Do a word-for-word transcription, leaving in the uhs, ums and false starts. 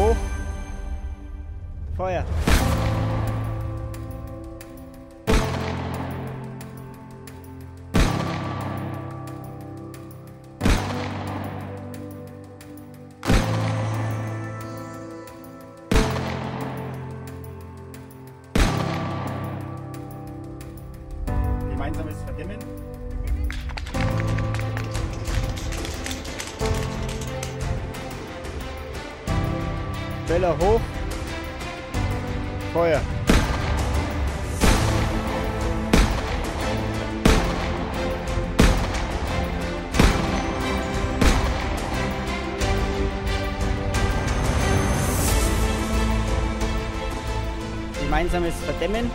Hoch. Feuer. Gemeinsames Verdimmen. Bälle hoch. Feuer. Gemeinsames Verdimmen.